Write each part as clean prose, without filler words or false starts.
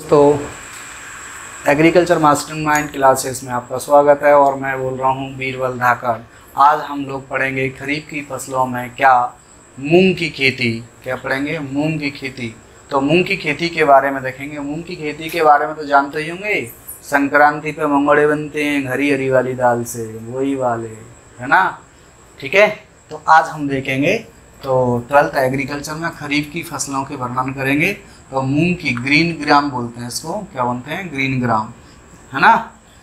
दोस्तों agriculture mastermind classes में आपका स्वागत है और मैं बोल रहा हूँ बीरबल धाकड़। आज हम लोग पढ़ेंगे खरीफ की फसलों में क्या मूंग की खेती। क्या पढ़ेंगे? मूंग की खेती। तो मूंग की खेती के बारे में देखेंगे। मूंग की खेती के बारे में तो जानते ही होंगे, संक्रांति पे मंगड़े बनते हैं हरी हरी वाली दाल से, वही वाले है ना। ठीक है, तो आज हम देखेंगे, तो 12th एग्रीकल्चर में खरीफ की फसलों के वर्णन करेंगे। तो मूंग की ग्रीन ग्राम बोलते हैं इसको, क्या बोलते हैं? ग्रीन ग्राम, है ना।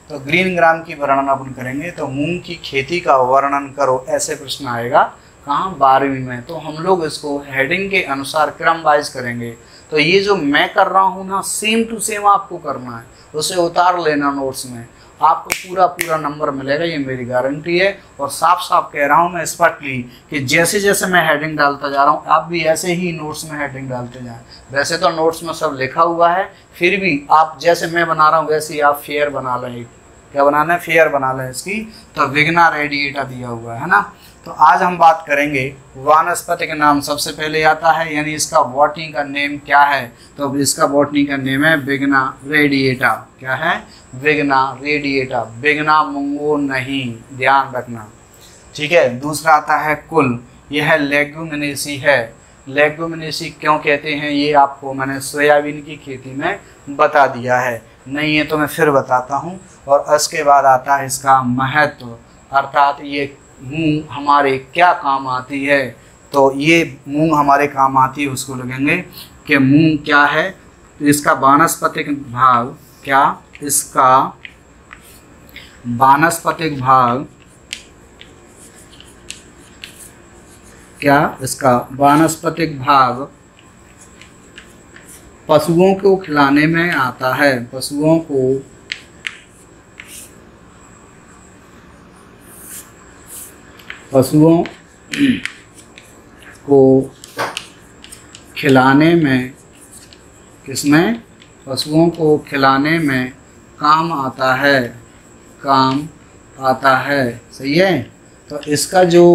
तो ग्रीन ग्राम की वर्णन अपन करेंगे। तो मूंग की खेती का वर्णन करो, ऐसे प्रश्न आएगा कहाँ? 12वीं में। तो हम लोग इसको हेडिंग के अनुसार क्रम वाइज करेंगे। तो ये जो मैं कर रहा हूँ ना, सेम टू सेम आपको करना है, उसे उतार लेना नोट्स में, आपको पूरा पूरा नंबर मिलेगा, ये मेरी गारंटी है। और साफ साफ कह रहा हूँ मैं स्पष्टली कि जैसे जैसे मैं हेडिंग डालता जा रहा हूँ, आप भी ऐसे ही नोट्स में हेडिंग डालते जाएं। वैसे तो नोट्स में सब लिखा हुआ है, फिर भी आप जैसे मैं बना रहा हूँ वैसे ही आप फेयर बना लें। क्या बनाना है? फेयर बना लें इसकी। तो विग्ना रेडिएटा दिया हुआ है ना। तो आज हम बात करेंगे वानस्पति का नाम सबसे पहले आता है, यानी इसका बॉटनी का नेम क्या है। तो इसका बॉटनी का नेम है विग्ना रेडिएटा। क्या है? विग्ना रेडिएटा। विग्ना मूंगो नहीं, ध्यान रखना, ठीक है। दूसरा आता है कुल, यह है लेगुमिनेसी है। लेगुमिनेसी क्यों कहते हैं ये आपको मैंने सोयाबीन की खेती में बता दिया है, नहीं है तो मैं फिर बताता हूँ। और इसके बाद आता है इसका महत्व, अर्थात ये मूंग हमारे क्या काम आती है। तो ये मूंग हमारे काम आती है, उसको लगेंगे कि मूंग क्या है। तो इसका वानस्पतिक भाग, क्या इसका वानस्पतिक भाग, क्या इसका वानस्पतिक भाग पशुओं को खिलाने में आता है। पशुओं को खिलाने में, किसमें? पशुओं को खिलाने में काम आता है, काम आता है, सही है। तो इसका जो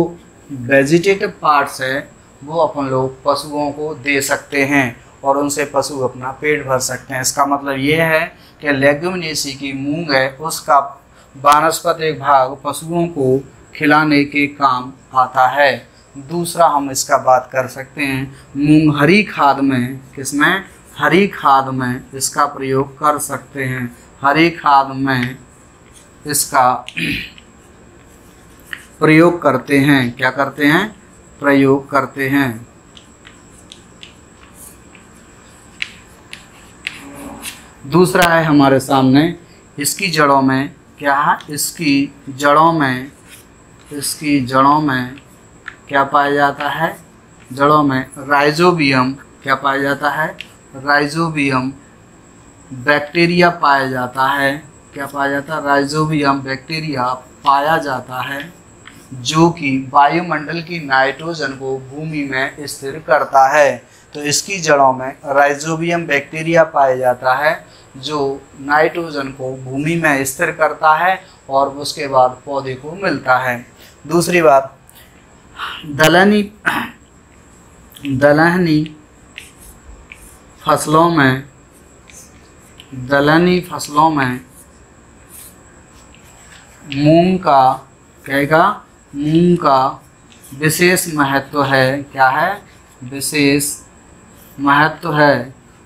वेजिटेटिव पार्ट्स है वो अपन लोग पशुओं को दे सकते हैं और उनसे पशु अपना पेट भर सकते हैं। इसका मतलब ये है कि लेगुमिनेसी की मूंग है, उसका वानस्पतिक भाग पशुओं को खिलाने के काम आता है। दूसरा हम इसका बात कर सकते हैं, मूंग हरी खाद में, किसमें? हरी खाद में इसका प्रयोग कर सकते हैं। हरी खाद में इसका प्रयोग करते हैं। क्या करते हैं? प्रयोग करते हैं। दूसरा है हमारे सामने, इसकी जड़ों में, क्या है? इसकी जड़ों में, इसकी जड़ों में क्या पाया जाता है? जड़ों में राइजोबियम, क्या पाया जाता है? राइजोबियम बैक्टीरिया पाया जाता है। क्या पाया जाता है? राइजोबियम बैक्टीरिया पाया जाता है, जो कि वायुमंडल की नाइट्रोजन को भूमि में स्थिर करता है। तो इसकी जड़ों में राइजोबियम बैक्टीरिया पाया जाता है, जो नाइट्रोजन को भूमि में स्थिर करता है और उसके बाद पौधे को मिलता है। दूसरी बात, दलहनी फसलों में, दलहनी फसलों में मूंग का, कहेगा मूंग का विशेष महत्व है। क्या है? विशेष महत्व है,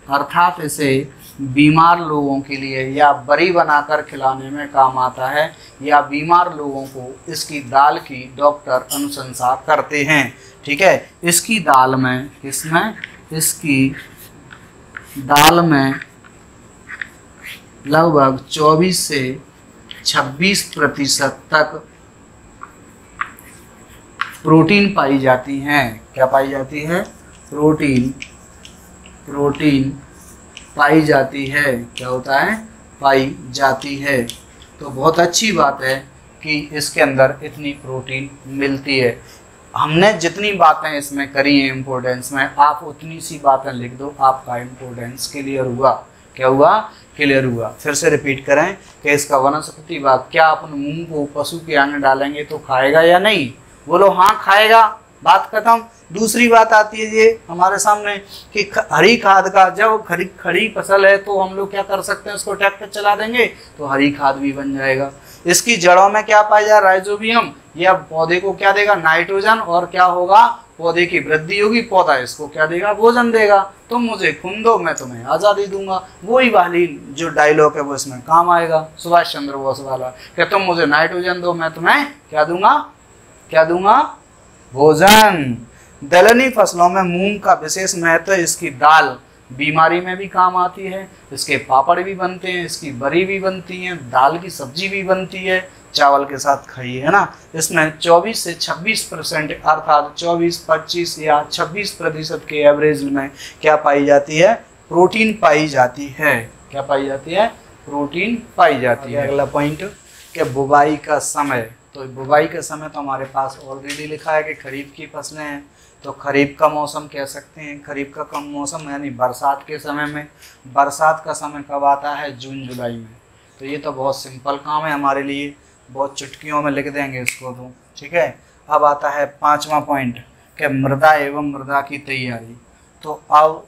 अर्थात इसे बीमार लोगों के लिए या बरी बनाकर खिलाने में काम आता है, या बीमार लोगों को इसकी दाल की डॉक्टर अनुशंसा करते हैं। ठीक है, इसकी दाल में, इसमें इसकी दाल में लगभग 24 से 26% तक प्रोटीन पाई जाती हैं। क्या पाई जाती है? प्रोटीन पाई जाती है। क्या होता है? पाई जाती है। तो बहुत अच्छी बात है कि इसके अंदर इतनी प्रोटीन मिलती है। हमने जितनी बातें इसमें करी हैं इम्पोर्टेंस में, आप उतनी सी बातें लिख दो, आपका इम्पोर्टेंस क्लियर हुआ। क्या हुआ? क्लियर हुआ। फिर से रिपीट करें कि इसका वनस्पति भाग, क्या अपन मूंग को पशु के आंगन डालेंगे तो खाएगा या नहीं? बोलो हाँ खाएगा। बात खत्म। दूसरी बात आती है ये हमारे सामने कि हरी खाद का, जब खड़ी फसल है तो हम लोग क्या कर सकते हैं, उसको ट्रैक्टर चला देंगे तो हरी खाद भी बन जाएगा। इसकी जड़ों में क्या पाया जाए, राइजोबियम। यह पौधे को क्या देगा, नाइट्रोजन, और क्या होगा, पौधे की वृद्धि होगी। पौधा इसको क्या देगा, भोजन देगा। तुम मुझे खून दो, मैं तुम्हें आज़ादी दूंगा। वही वाली जो डायलॉग है वो इसमें काम आएगा, सुभाष चंद्र बोस वाला, कि तुम मुझे नाइट्रोजन दो, मैं तुम्हें क्या दूंगा, क्या दूंगा, भोजन। दलहनी फसलों में मूंग का विशेष महत्व है। इसकी दाल बीमारी में भी काम आती है, इसके पापड़ भी बनते हैं, इसकी बरी भी बनती है, दाल की सब्जी भी बनती है, चावल के साथ खाइए, है ना। इसमें 24 से 26% अर्थात 24, 25 या 26% के एवरेज में क्या पाई जाती है, प्रोटीन पाई जाती है। क्या पाई जाती है, प्रोटीन पाई जाती है। अगला पॉइंट क्या, बुवाई का समय। तो बुवाई का समय तो हमारे पास ऑलरेडी लिखा है कि खरीफ की फसलें हैं, तो खरीफ का मौसम कह सकते हैं। खरीफ का कम मौसम यानी बरसात के समय में। बरसात का समय कब आता है, जून जुलाई में। तो ये तो बहुत सिंपल काम है हमारे लिए, बहुत चुटकियों में लिख देंगे इसको तो, ठीक है। अब आता है पांचवा पॉइंट कि मृदा एवं मृदा की तैयारी। तो अब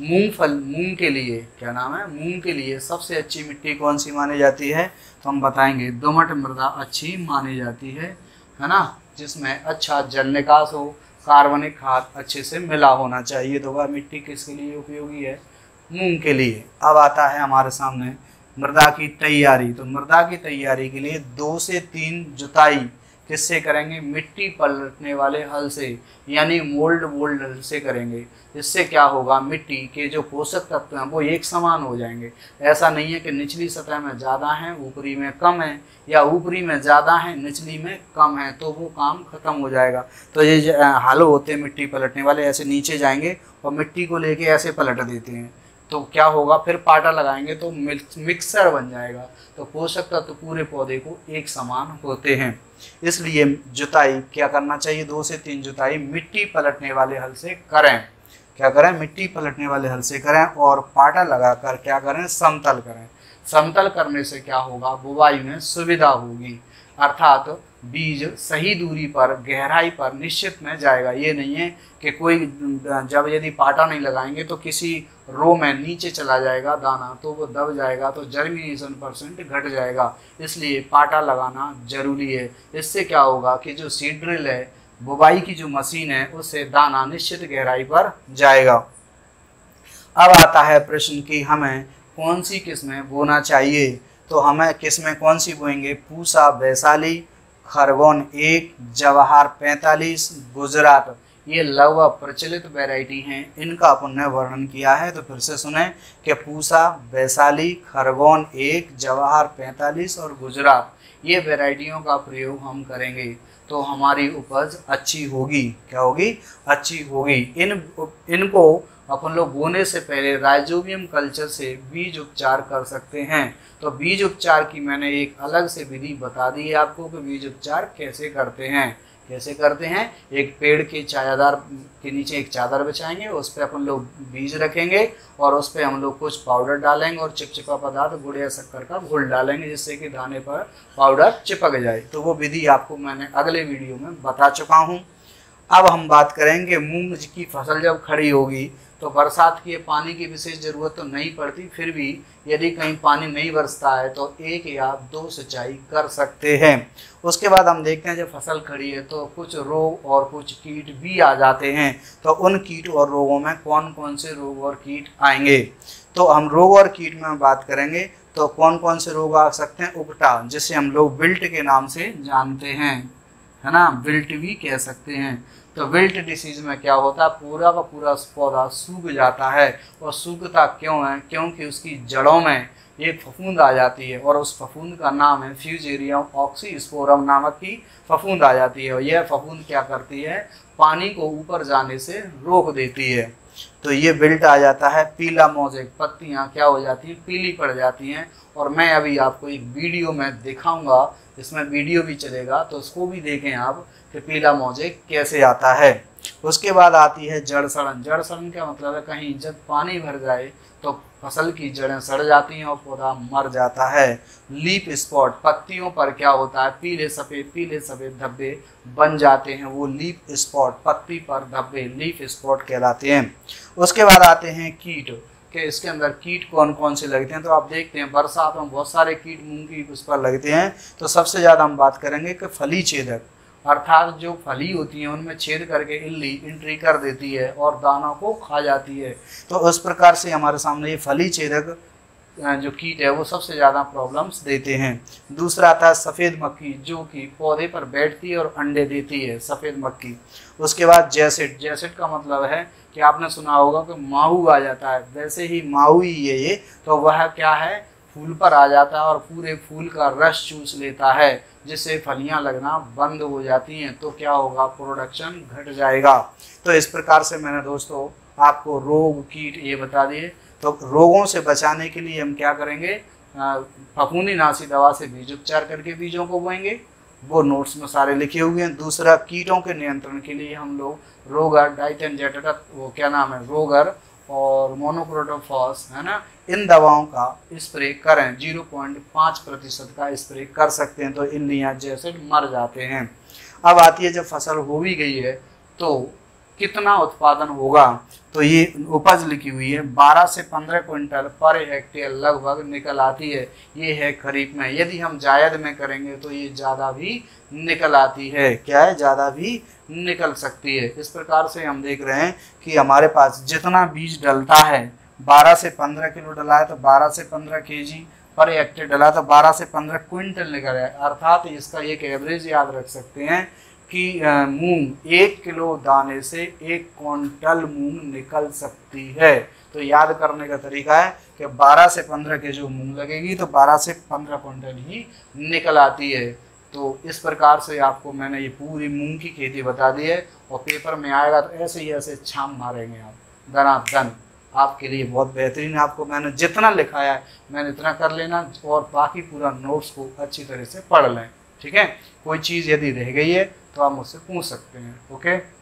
मूंग के लिए क्या नाम है, मूंग के लिए सबसे अच्छी मिट्टी कौन सी मानी जाती है, तो हम बताएंगे दोमट मृदा अच्छी मानी जाती है ना, जिसमें अच्छा जल निकास हो, कार्बनिक खाद अच्छे से मिला होना चाहिए। दोबारा मिट्टी किसके लिए उपयोगी है, मूंग के लिए। अब आता है हमारे सामने मृदा की तैयारी। तो मृदा की तैयारी के लिए 2 से 3 जुताई किससे करेंगे, मिट्टी पलटने वाले हल से, यानी मोल्ड बोल्ड हल से करेंगे। इससे क्या होगा, मिट्टी के जो पोषक तत्व हैं वो एक समान हो जाएंगे। ऐसा नहीं है कि निचली सतह में ज़्यादा हैं ऊपरी में कम है, या ऊपरी में ज़्यादा हैं निचली में कम है, तो वो काम ख़त्म हो जाएगा। तो ये हल होते हैं मिट्टी पलटने वाले, ऐसे नीचे जाएंगे और मिट्टी को लेके ऐसे पलट देते हैं, तो क्या होगा, फिर पाटा लगाएंगे तो मिक्सर बन जाएगा। तो पोषक तत्व पूरे पौधे को एक समान होते हैं, इसलिए जुताई क्या करना चाहिए, 2 से 3 जुताई मिट्टी पलटने वाले हल से करें। क्या करें, मिट्टी पलटने वाले हल से करें, और पाटा लगाकर क्या करें, समतल करें। समतल करने से क्या होगा, बुवाई में सुविधा होगी, अर्थात बीज सही दूरी पर, गहराई पर निश्चित में जाएगा। ये नहीं है कि कोई जब यदि पाटा नहीं लगाएंगे तो किसी रो में नीचे चला जाएगा दाना, तो वो दब जाएगा, तो जर्मिनेशन परसेंट घट जाएगा। इसलिए पाटा लगाना जरूरी है। इससे क्या होगा कि जो सीड ड्रिल है, बुवाई की जो मशीन है, उससे दाना निश्चित गहराई पर जाएगा। अब आता है प्रश्न कि हमें कौन सी किस्में बोना चाहिए। तो हमें किस्में कौन सी बोएंगे, पूसा वैशाली, खरगोन 1, जवाहर 45, गुजरात, ये लगभग प्रचलित वैरायटी हैं, इनका अपन ने वर्णन किया है। तो फिर से सुने कि पूसा वैशाली, खरगोन 1, जवाहर 45 और गुजरात, ये वैरायटियों का प्रयोग हम करेंगे तो हमारी उपज अच्छी होगी। क्या होगी, अच्छी होगी। इनको अपन लोग बोने से पहले राइजोबियम कल्चर से बीज उपचार कर सकते हैं। तो बीज उपचार की मैंने एक अलग से विधि बता दी है आपको कि बीज उपचार कैसे करते हैं, कैसे करते हैं। एक पेड़ के छायादार के नीचे एक चादर बिछाएंगे, उस पर अपन लोग बीज रखेंगे और उस पर हम लोग कुछ पाउडर डालेंगे और चिपचिपा पदार्थ गुड़ या शक्कर का घोल डालेंगे, जिससे कि दाने पर पाउडर चिपक जाए। तो वो विधि आपको मैंने अगले वीडियो में बता चुका हूँ। अब हम बात करेंगे मूंग की फसल जब खड़ी होगी तो बरसात के पानी की विशेष ज़रूरत तो नहीं पड़ती, फिर भी यदि कहीं पानी नहीं बरसता है तो 1 या 2 सिंचाई कर सकते हैं। उसके बाद हम देखते हैं जब फसल खड़ी है तो कुछ रोग और कुछ कीट भी आ जाते हैं। तो उन कीट और रोगों में कौन कौन से रोग और कीट आएंगे, तो हम रोग और कीट में बात करेंगे। तो कौन कौन से रोग आ सकते हैं, उकटा, जिसे हम लोग विल्ट के नाम से जानते हैं, है ना, विल्ट भी कह सकते हैं। तो विल्ट डिसीज़ में क्या होता है, पूरा का पूरा पौधा सूख जाता है। और सूखता क्यों है, क्योंकि उसकी जड़ों में एक फफूंद आ जाती है, और उस फफूंद का नाम है फ्यूजेरियम ऑक्सीस्पोरम नामक की फफूंद आ जाती है। और यह फफूंद क्या करती है, पानी को ऊपर जाने से रोक देती है। तो ये विल्ट आ जाता है। पीला मोज़ेक, पत्तियाँ क्या हो जाती हैं, पीली पड़ जाती हैं। और मैं अभी आपको एक वीडियो में दिखाऊंगा, इसमें वीडियो भी चलेगा, तो उसको भी देखें आप कि पीला मोज़ेक कैसे आता है। उसके बाद आती है जड़ सड़न। जड़ सड़न का मतलब है कहीं जब पानी भर जाए तो फसल की जड़ें सड़ जाती हैं और पौधा मर जाता है। लीफ स्पॉट, पत्तियों पर क्या होता है, पीले सफ़ेद धब्बे बन जाते हैं, वो लीफ स्पॉट, पत्ती पर धब्बे लीफ स्पॉट कहलाते हैं। उसके बाद आते हैं कीट, कि इसके अंदर कीट कौन कौन से लगते हैं। तो आप देखते हैं बरसात में बहुत सारे कीट मूंग की उस पर लगते हैं। तो सबसे ज़्यादा हम बात करेंगे कि फली छेदक, अर्थात जो फली होती हैं उनमें छेद करके इल्ली इंट्री कर देती है और दाना को खा जाती है। तो उस प्रकार से हमारे सामने ये फली छेदक जो कीट है वो सबसे ज़्यादा प्रॉब्लम्स देते हैं। दूसरा आता है सफ़ेद मक्खी, जो कि पौधे पर बैठती है और अंडे देती है, सफ़ेद मक्खी। उसके बाद जैसिड, जैसिड का मतलब है कि आपने सुना होगा कि माहू आ जाता है, वैसे ही माहू ही है ये। तो वह क्या है, फूल पर आ जाता है और पूरे फूल का रस चूस लेता है, जिससे फलियां लगना बंद हो जाती हैं। तो क्या होगा, प्रोडक्शन घट जाएगा। तो इस प्रकार से मैंने दोस्तों आपको रोग कीट ये बता दिए। तो रोगों से बचाने के लिए हम क्या करेंगे, फफूंदी नाशी दवा से बीज उपचार करके बीजों को बोएंगे, वो नोट्स में सारे लिखे हुए हैं। दूसरा, कीटों के नियंत्रण के लिए हम लोग रोगर डाइटन जेटा, वो क्या नाम है, रोगर और मोनोक्रोटोफॉस, है ना, इन दवाओं का स्प्रे करें, 0.5% का स्प्रे कर सकते हैं। तो इल्लियाँ जैसे मर जाते हैं। अब आती है जब फसल हो भी गई है तो कितना उत्पादन होगा। तो ये उपज लिखी हुई है 12 से 15 क्विंटल पर हेक्टेयर लगभग निकल आती है। ये है खरीफ में, यदि हम जायद में करेंगे तो ये ज़्यादा भी निकल आती है। क्या है, ज़्यादा भी निकल सकती है। इस प्रकार से हम देख रहे हैं कि हमारे पास जितना बीज डलता है, 12 से 15 किलो डला है तो 12 से 15 केजी पर हेक्टेयर डला, तो 12 से 15 क्विंटल निकल है। अर्थात इसका एक एवरेज याद रख सकते हैं कि मूंग 1 किलो दाने से 1 क्विंटल मूंग निकल सकती है। तो याद करने का तरीका है कि 12 से 15 के जो मूंग लगेगी तो 12 से 15 क्विंटल ही निकल आती है। तो इस प्रकार से आपको मैंने ये पूरी मूंग की खेती बता दी है। और पेपर में आएगा तो ऐसे ही ऐसे छाम मारेंगे आप, दनादन आपके लिए बहुत बेहतरीन। आपको मैंने जितना लिखाया है मैंने इतना कर लेना, और बाकी पूरा नोट्स को अच्छी तरह से पढ़ लें, ठीक है। कोई चीज़ यदि रह गई है तो आप मुझसे पूछ सकते हैं, ओके।